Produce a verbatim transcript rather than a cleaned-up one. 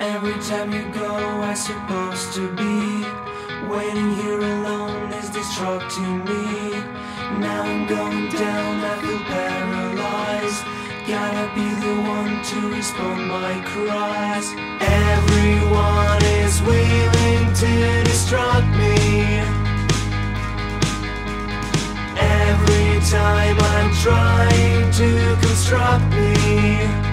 Every time you go, I'm supposed to be waiting here alone is distracting me. Now I'm going down, I feel paralyzed. Gotta be the one to respond my cries. Everyone is willing to distract me. Every time I'm trying to construct me.